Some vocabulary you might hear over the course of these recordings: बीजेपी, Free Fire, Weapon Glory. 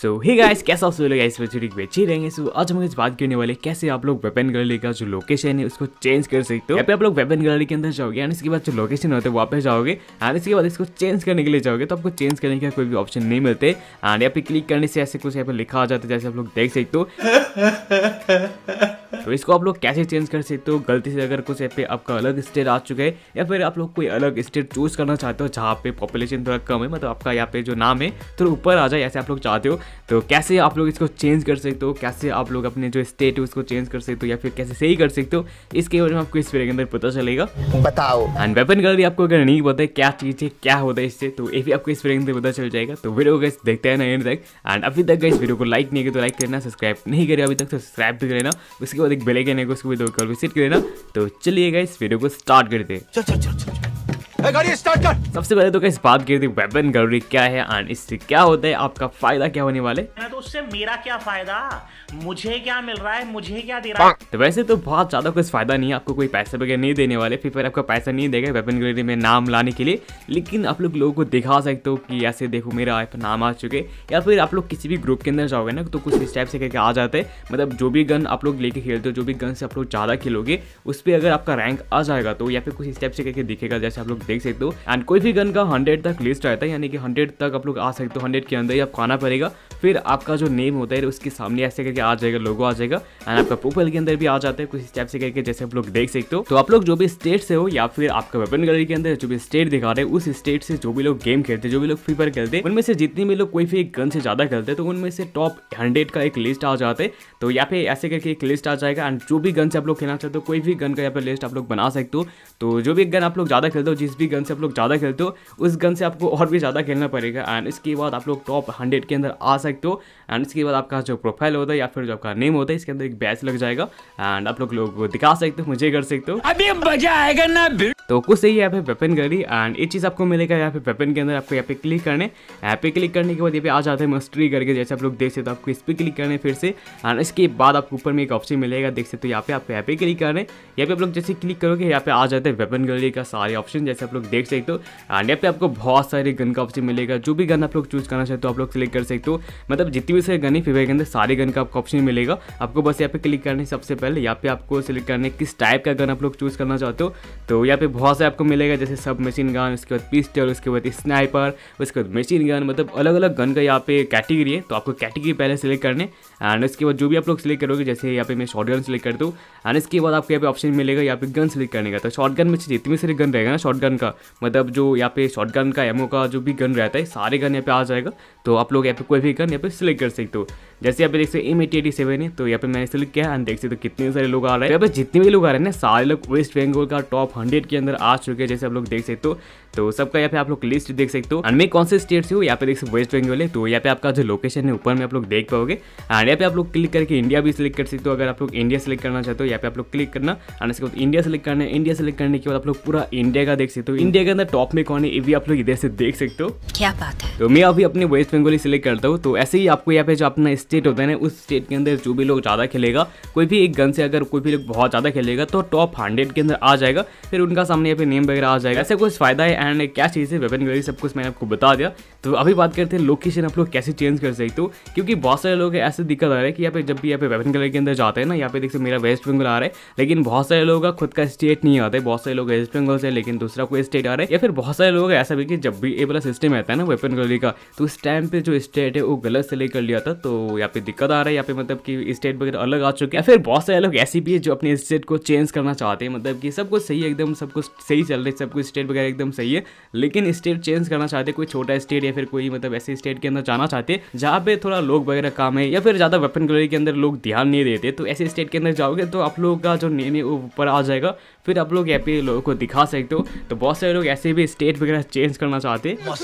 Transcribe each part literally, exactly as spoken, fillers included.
सो hey guys, कैसा आप सभी लोग इस वीडियो में अच्छे रहेंगे। सो so, आज हम इस बात करने वाले कैसे आप लोग वेपन ग्लोरी का जो लोकेशन है उसको चेंज कर सकते हो। यहाँ पे आप लोग वेपन ग्लोरी के अंदर जाओगे एंड इसके बाद जो लोकेशन होता है वहाँ पे जाओगे एंड इसके बाद इसको चेंज करने के लिए जाओगे तो आपको चेंज करने का कोई भी ऑप्शन नहीं मिलते एंड यहाँ पे क्लिक करने से ऐसे कुछ यहाँ पे लिखा आ जाता है, जैसे आप लोग देख सकते हो। तो इसको आप लोग कैसे चेंज कर सकते हो, गलती से अगर कुछ यहाँ पे आपका अलग स्टेट आ चुका है या फिर आप लोग कोई अलग स्टेट चूज करना चाहते हो जहाँ पे पॉपुलेशन थोड़ा कम है, मतलब आपका यहाँ पे जो नाम है थोड़ा ऊपर आ जाए, ऐसे आप लोग चाहते हो तो कैसे आप लोग इसको चेंज कर सकते हो, कैसे आप लोग अपने जो स्टेट है उसको चेंज कर सकते हो या फिर कैसे सही कर सकते हो, इसके बारे में आपको इस वीडियो के अंदर पता चलेगा। बताओ एंड वेपन ग्लोरी आपको अगर नहीं पता है क्या चीज़ है, क्या होता है इससे, तो ये भी आपको इस वीडियो के अंदर पता चल जाएगा। तो वीडियो गाइस देखते हैं ना एंड तक एंड अभी तक गाइस वीडियो को लाइक नहीं किया तो लाइक करना, सब्सक्राइब नहीं करे अभी तक तो सब्सक्राइब भी करना, उसके बाद एक बेल आइकन को उसको भी दबाकर विजिट करना। तो चलिए गाइस वीडियो को स्टार्ट करते हैं। चल चल चल चल गाड़ी स्टार्ट कर। सबसे पहले तो गाइस बात करते हैं वेपन ग्लोरी क्या है और इससे क्या होता है, आपका फायदा क्या होने वाले है, तो उससे मेरा क्या फायदा, मुझे क्या मिल रहा है, मुझे क्या दे रहा है। तो वैसे तो बहुत ज्यादा कुछ फायदा नहीं है, आपको कोई पैसे वगैरह नहीं देने वाले, फिर आपका पैसा नहीं देगा वेपन ग्लोरी में नाम लाने के लिए। लेकिन आप लोग लोगों को दिखा सकते हो कि ऐसे देखो मेरा नाम आ चुके, या फिर आप लोग किसी भी ग्रुप के अंदर जाओगे ना तो कुछ इस टाइप से करके आ जाते हैं। मतलब जो भी गन आप लोग लेके खेलते हो, जो भी गन से आप लोग ज्यादा खेलोगे उस पर अगर आपका रैंक आ जाएगा तो या फिर कुछ इस टाइप से करके दिखेगा, जैसे आप लोग देख सकते हो। एंड कोई भी गन का हंड्रेड तक लिस्ट आता है, यानी कि हंड्रेड तक आप लोग आ सकते हो, हंड्रेड के अंदर ही आपको आना पड़ेगा। फिर आपका जो नेम होता है उसके सामने ऐसे करके आ जाएगा, लोगो आ जाएगा एंड आपका प्रोफाइल के अंदर भी आ जाता है कुछ इस टाइप से करके, जैसे आप लोग देख सकते हो। तो आप लोग जो भी स्टेट से हो या फिर आपका वेपन ग्लोरी के अंदर जो भी स्टेट दिखा रहे हैं उस स्टेट से जो भी लोग गेम खेलते हैं, जो भी लोग फ्री फायर खेलते हैं, उनमें से जितने भी लोग कोई भी एक गन से ज्यादा खेलते हैं तो उनमें से टॉप हंड्रेड का एक लिस्ट आ जाता है। तो यहाँ पे ऐसे करके एक लिस्ट आ जाएगा एंड जो भी गन से आप लोग खेलना चाहते हो कोई भी गन का यहाँ पे लिस्ट आप लोग बना सकते हो। तो जो भी गन आप लोग ज्यादा खेलते हो, जिस भी गन से आप लोग ज़्यादा खेलते हो उस गन से आपको और भी ज़्यादा खेलना पड़ेगा एंड इसके बाद आप लोग टॉप हंड्रेड के अंदर आ सकते हो। एंड इसके बाद आपका जो प्रोफाइल होता है या फिर जो आपका नेम होता है इसके अंदर एक बैच लग जाएगा एंड आप लोग लोगों को दिखा सकते हो, मुझे कर सकते हो, अभी मजा आएगा ना। तो कुछ सही यहाँ पे वेपन ग्लोरी एंड ये चीज़ आपको मिलेगा यहाँ पे वेपन के अंदर। आपको यहाँ पे क्लिक करने, यहाँ पे क्लिक करने के बाद यहाँ पे आ जाता है मस्टरी करके, जैसे आप लोग देख सकते हो। आपको इस पर क्लिक करने फिर से एंड इसके बाद आपको ऊपर में एक ऑप्शन मिलेगा, देख सकते हो। यहाँ पे आपको यहाँ पे क्लिक करने, यहाँ पे आप लोग जैसे क्लिक करोगे यहाँ पे आ जाता है वेपन ग्लोरी का सारे ऑप्शन, जैसे आप लोग देख सकते हो। एंड यहाँ पे आपको बहुत सारे गन का ऑप्शन मिलेगा, जो भी गन आप लोग चूज करना चाहते हो आप लोग सिलेक्ट कर सकते हो। मतलब जितनी भी सारी गन है फ्री फायर के अंदर सारे गन का आपको ऑप्शन मिलेगा। आपको बस यहाँ पे क्लिक करने, सबसे पहले यहाँ पे आपको सिलेक्ट करने किस टाइप का गन आप लोग चूज करना चाहते हो। तो यहाँ पे बहुत से आपको मिलेगा, जैसे सब मशीन गन, उसके बाद पिस्टल, उसके बाद स्नाइपर, उसके बाद मशीन गन, मतलब अलग अलग गन का यहाँ पे कैटेगरी है। तो आपको कैटेगरी पहले सिलेक्ट करने एंड उसके बाद जो भी आप लोग सिलेक्ट करोगे, जैसे यहाँ पे मैं शॉटगन सिलेक्ट करता हूँ एंड इसके बाद आपको यहाँ पे ऑप्शन मिलेगा यहाँ पे गन सिलेक्ट करने का। तो शॉटगन में जितनी सारी गन रहेगा ना, शॉटगन का मतलब जो यहाँ पे शॉटगन का एमओ का जो भी गन रहता है सारे गन यहाँ पे आ जाएगा। तो आप लोग यहाँ पे कोई भी गन यहाँ पे सिलेक्ट कर सकते हो, जैसे यहाँ पे देख सकते हो एम एटी एटी सेवन है तो यहाँ पे मैंने सिलेक्ट किया एंड देख सकते हो कितने सारे लोग आ रहे हैं। यहाँ पे जितने भी लोग आ रहे हैं ना सारे लोग वेस्ट बंगाल का टॉप हंड्रेड के अंदर आ चुके हैं, जैसे आप लोग देख सकते हो। तो सबका यहाँ पे आप लोग लिस्ट देख सकते हो एंड मैं कौन से स्टेट से हूँ यहाँ पे देख सकते हो, वेस्ट बंगाल है। तो यहाँ पे आपका जो लोकेशन है ऊपर में आप लोग देख पाओगे एंड यहाँ पे आप लोग क्लिक करके इंडिया भी सिलेक्ट कर सकते हो। अगर आप लोग इंडिया सिलेक्ट करना चाहते हो यहाँ पे आप लोग क्लिक करना एंड इसके बाद इंडिया सिलेक्ट करना है। इंडिया सिलेक्ट करने के बाद आप लोग पूरा इंडिया का देख सकते हो, इंडिया के अंदर टॉप में कौन है ये भी आप लोग इधर से देख सकते हो। क्या बात है। तो मैं अभी अपने वेस्ट बंगाल सिलेक्ट करता हूँ। तो ऐसे ही आपको यहाँ पे जो अपना स्टेट होता है ना उस स्टेट के अंदर जो भी लोग ज्यादा खेलेगा, कोई भी एक गन से अगर कोई भी लोग बहुत ज्यादा खेलेगा तो टॉप हंड्रेड के अंदर आ जाएगा, फिर उनका सामने यहाँ पे नेम वगैरह आ जाएगा। ऐसे कुछ फायदा है एंड क्या चीज़ है वेपन ग्लोरी, सब कुछ मैंने आपको बता दिया। तो अभी बात करते हैं लोकेशन आप लोग कैसे चेंज कर सकते हो, क्योंकि बहुत सारे लोग ऐसे दिक्कत आ रहा है कि यहाँ पे जब भी यहाँ पे वेपन ग्लोरी के अंदर जाते हैं ना, यहाँ पे देखिए मेरा वेस्ट बंगाल आ रहा है, लेकिन बहुत सारे लोगों का खुद का स्टेट नहीं आता है। बहुत सारे लोग वेस्ट बंगाल से लेकिन दूसरा कोई स्टेट आ रहा है, या फिर बहुत सारे लोग ऐसा भी कि जब भी ये वाला सिस्टम आता है ना वेपन ग्लोरी का तो उस टाइम पे जो स्टेट है वो गलत सेलेक्ट कर लिया था, तो यहाँ पे दिक्कत आ रहा है। यहाँ पे मतलब कि स्टेट वगैरह अलग आ चुके हैं, फिर बहुत सारे लोग ऐसे भी है जो अपने स्टेट को चेंज करना चाहते हैं। मतलब कि सब कुछ सही है, एकदम सब कुछ सही चल रहा है, सब कुछ स्टेट वगैरह एकदम सही है, लेकिन स्टेट चेंज करना चाहते हैं, कोई छोटा स्टेट या फिर कोई मतलब ऐसे स्टेट के अंदर जाना चाहते हैं जहाँ पे थोड़ा लोग वगैरह काम है या फिर ज़्यादा वेपन ग्लोरी के अंदर लोग ध्यान नहीं देते। तो ऐसे स्टेट के अंदर जाओगे तो आप लोगों का जो नेम है वो ऊपर आ जाएगा, फिर आप लोग यहाँ पे लोगों को दिखा सकते हो। तो बहुत सारे लोग ऐसे भी स्टेट वगैरह चेंज करना चाहते हैं,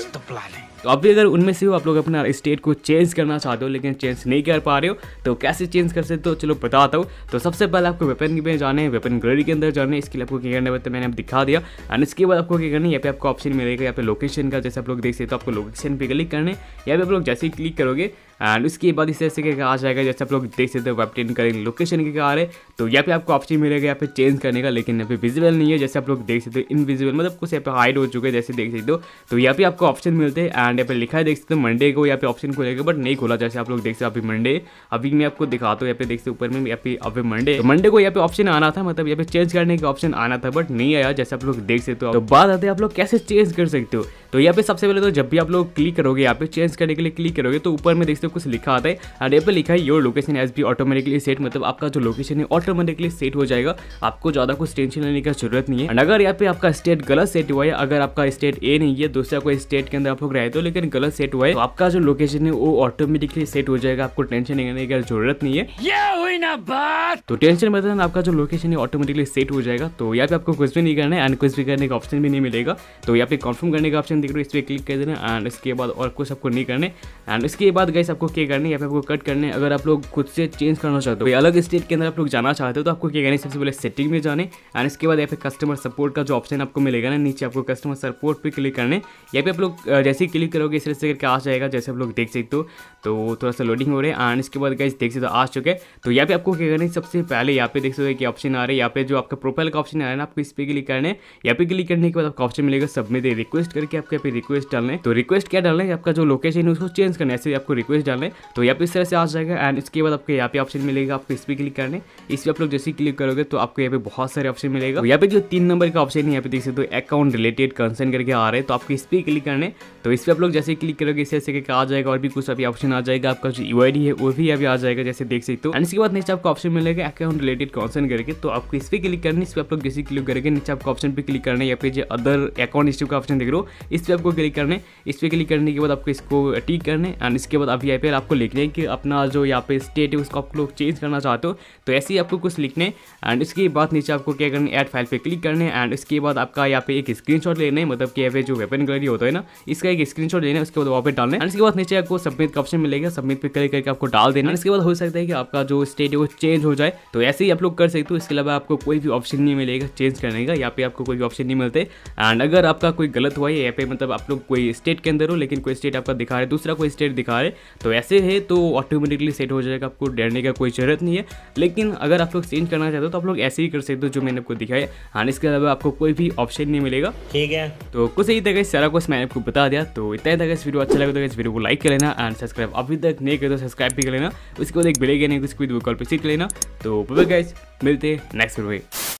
तो अभी अगर उनमें से हो आप लोग अपना स्टेट को चेंज करना चाहते हो लेकिन चेंज नहीं कर पा रहे हो तो कैसे चेंज कर सकते हो, चलो बताता हूँ। तो सबसे पहले आपको वेपन में जाने हैं, वेपन ग्लोरी के अंदर जाने, इसके लिए आपको क्या करना है तो मैंने अब दिखा दिया एंड इसके बाद आपको क्या करना है, यहाँ पे आपको ऑप्शन मिलेगा यहाँ पे लोकेशन का, जैसे आप लोग देख सकते हो। आपको लोकेशन पे क्लिक करना है, यहाँ पे आप लोग जैसे ही क्लिक करोगे एंड उसके बाद इस ऐसे क्या आ जाएगा, जैसे आप लोग देख सकते हो वेपटेन करेंगे लोकेशन के आ रहे। तो यहाँ पे आपको ऑप्शन मिलेगा यहाँ पे चेंज करने का, लेकिन यहाँ पे पे विजिबल नहीं है, जैसे आप लोग देख सकते हो इनविजिबल, मतलब कुछ यहाँ पे हाइड हो चुके हैं जैसे देख सकते हो। तो यहाँ पे आपको ऑप्शन मिलते हैं एंड यहाँ पे लिखा है देख सकते हो मंडे को यहाँ पे ऑप्शन खोलेगा, बट नहीं खोला जैसे आप लोग देख सकते हो। अभी मंडे, अभी मैं आपको दिखाता हूँ यहाँ पे देख सकते ऊपर में, यहाँ पे अभी मंडे मंडे को यहाँ पे ऑप्शन आना था, मतलब यहाँ पे चेंज करने का ऑप्शन आना था बट नहीं आया जैसे आप लोग देख सकते हो। तो बात आते हैं आप लोग कैसे चेंज कर सकते हो। तो यहाँ पे सबसे पहले तो जब भी आप लोग क्लिक करोगे, यहाँ पे चेंज करने के लिए क्लिक करोगे तो ऊपर में देखते हो कुछ लिखा आता है एंड यहाँ पे लिखा है your location has be automatically set, मतलब आपका जो लोकेशन है ऑटोमेटिकली सेट हो जाएगा, आपको ज्यादा कुछ टेंशन लेने की जरूरत नहीं है। एंड अगर यहाँ पे आपका स्टेट गलत सेट हुआ है, अगर आपका स्टेट ए नहीं है दूसरा कोई स्टेट के अंदर आप लोग रहे तो लेकिन गलत सेट हुआ है, तो आपका जो लोकेशन है वो ऑटोमेटिकली सेट हो जाएगा, आपको टेंशन लेने की जरूरत नहीं है। ये हुई ना बात। तो टेंशन मतलब आपका जो लोकेशन है ऑटोमेटिकली सेट हो जाएगा। तो यहाँ पे आपको कुछ भी नहीं करना है एंड कुछ भी करने का ऑप्शन भी नहीं मिलेगा। तो यहाँ पे कन्फर्म करने का ऑप्शन, इस पे क्लिक कर देना एंड इसके बाद और कुछ आपको नहीं करने। एंड इसके बाद गाइस आपको क्या करना है, यहाँ पे आपको कट करने। अगर आप लोग खुद से चेंज करना चाहते हो, कोई अलग स्टेट के अंदर आप लोग जाना चाहते हो, तो आपको क्या करना है, सबसे पहले सेटिंग में जाने एंड इसके बाद यहाँ पे कस्टमर सपोर्ट का जो ऑप्शन आपको मिलेगा ना नीचे, आपको कस्टमर सपोर्ट पे क्लिक करने। यहाँ पे आप लोग जैसे ही क्लिक करोगे इस तरह से करके आ जाएगा जैसे आप लोग देख सकते हो। तो थोड़ा सा लोडिंग हो रहा है एंड इसके बाद गाइस देख सकते हो आ चुके। तो यहाँ पे आपको क्या करना है, सबसे पहले यहाँ पे देख सकते हो कि ऑप्शन आ रहा है, यहाँ पे जो आपका प्रोफाइल का ऑप्शन आ रहा है ना, आपको इस पे क्लिक करना है। यहाँ पे क्लिक करने के बाद आपको ऑप्शन मिलेगा सबमिट रिक्वेस्ट करके, आपके पे रिक्वेस्ट डालने। तो रिक्वेस्ट क्या डालना है, आपका जो लोकेशन है उसको चेंज करना है, ऐसे आपको रिक्वेस्ट डालना है। तो यहाँ पे इस तरह से आ जाएगा एंड इसके बाद आपको यहाँ पे ऑप्शन मिलेगा, आपको इस पर क्लिक करने। इस पर आप लोग जैसे ही क्लिक करोगे तो आपको यहाँ पे बहुत सारे ऑप्शन मिलेगा। तो यहाँ पे जो तीन नंबर का ऑप्शन है यहाँ पे देख सकते हो, अकाउंट रिलेटेड कंसर्न करके आ रहे हैं, तो आपको इस पर क्लिक करने। तो इस पर आप लोग जैसे ही क्लिक करोगे इस तरह से आ जाएगा, और भी कुछ अभी ऑप्शन आ जाएगा, आपका जो यू आई डी है वो भी अभी आ जाएगा जैसे देख सकते हो। एंड इसके बाद नीचे आपको ऑप्शन मिलेगा अकाउंट रिलेटेड कंसर्न करके, तो आपको इस पर क्लिक करनी। इस पर आप लोग जैसे क्लिक करेंगे नीचे आपको ऑप्शन पे क्लिक करना है, या फिर अदर अकाउंट हिस्ट्री का ऑप्शन देख रहे हो, इस पे आपको क्लिक करने। इस पे क्लिक करने के बाद आपको इसको टिक करने एंड इसके बाद अभी यहाँ पे आपको लिखना है कि अपना जो यहाँ पे स्टेट है उसको आप लोग चेंज करना चाहते हो, तो ऐसे ही आपको कुछ लिखने। एंड इसके बाद नीचे आपको क्या करना है, ऐड फाइल पे क्लिक करने एंड इसके बाद आपका यहाँ पे एक स्क्रीनशॉट लेना है, मतलब कि यहाँ पे जो वेपन ग्लोरी होता है ना, इसका एक स्क्रीनशॉट लेना है, उसके बाद वहाँ पे डालना है। एंड इसके बाद नीचे आपको सबमिट का ऑप्शन मिलेगा, सबमिट पे क्लिक करके आपको डाल देना। इसके बाद हो सकता है कि आपका जो स्टेट है वो चेंज हो जाए, तो ऐसे ही आप लोग कर सकते हो। इसके अलावा आपको कोई भी ऑप्शन नहीं मिलेगा चेंज करने का, यहाँ पे आपको कोई भी ऑप्शन नहीं मिलते। एंड अगर आपका कोई गलत हुआ है यहाँ पे, मतलब आप लोग कोई स्टेट के अंदर हो लेकिन कोई स्टेट आपका दिखा रहा है, दूसरा कोई स्टेट दिखा रहे, तो ऐसे है तो ऑटोमेटिकली सेट हो जाएगा, आपको डरने का कोई जरूरत नहीं है। लेकिन अगर आप लोग चेंज करना चाहते हो तो आप लोग ऐसे ही कर सकते हो जो मैंने आपको दिखाया। हाँ, इसके अलावा आपको कोई भी ऑप्शन नहीं मिलेगा, ठीक है। तो कुछ यही तक सारा कुछ मैंने आपको बता दिया। तो इतना ही तक इस वीडियो अच्छा लगा तो इस वीडियो को लाइक कर लेना एंड सब्सक्राइब अभी तक नहीं करे तो सब्सक्राइब भी कर लेना, उसके बाद एक बेल आइकन है उसको भी दो कॉल पर क्लिक कर लेना। तो गाइस मिलते हैं नेक्स्ट वीडियो।